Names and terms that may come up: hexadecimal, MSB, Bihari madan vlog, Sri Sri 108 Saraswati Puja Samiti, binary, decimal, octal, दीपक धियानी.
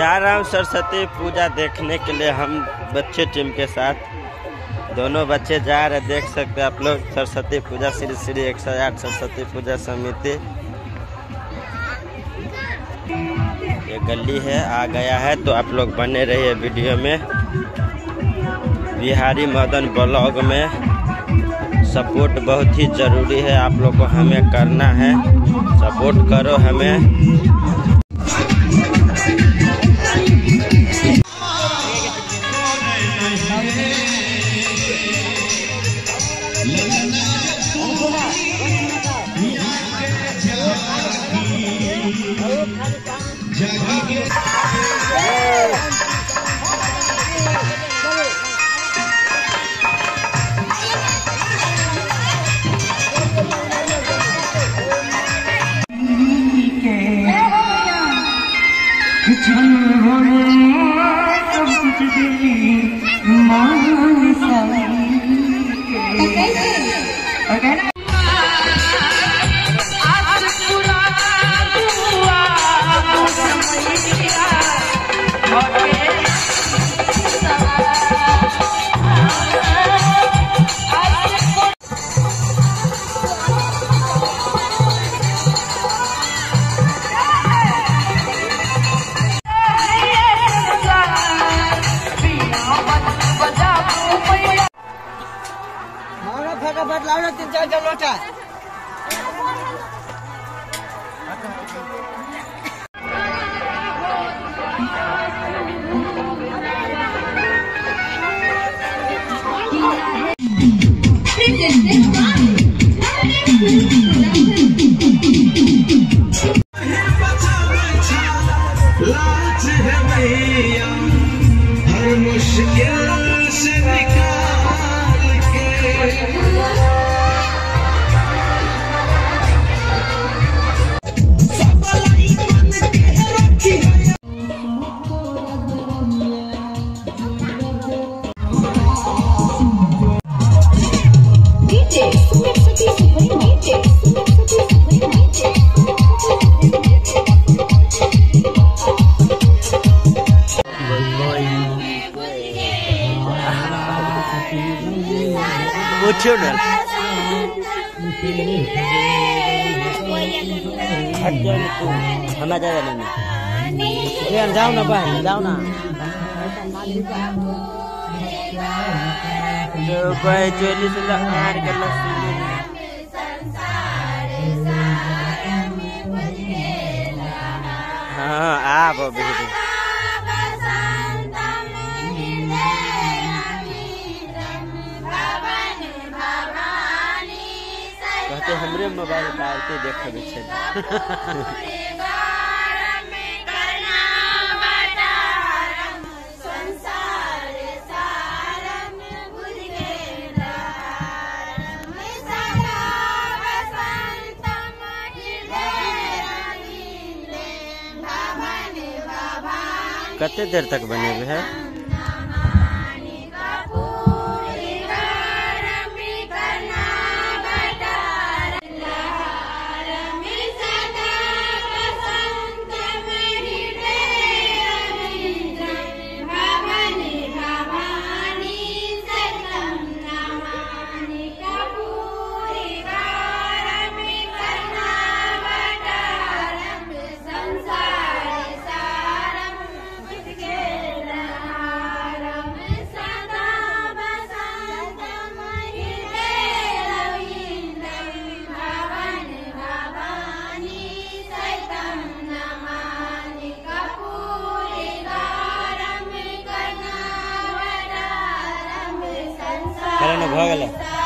जा रहा हूँ सरस्वती पूजा देखने के लिए। हम बच्चे टीम के साथ दोनों बच्चे जा रहे, देख सकते हैं आप लोग। सरस्वती पूजा श्री श्री 108 सरस्वती पूजा समिति, ये गली है आ गया है, तो आप लोग बने रहिए वीडियो में। बिहारी मदन ब्लॉग में सपोर्ट बहुत ही ज़रूरी है, आप लोग को हमें करना है, सपोर्ट करो हमें। जाओ ना बहन, जाओ ना। हाँ आप कहते हमरे मोबाइल पालते देखे। कितने देर तक बने हुए हैं? भागल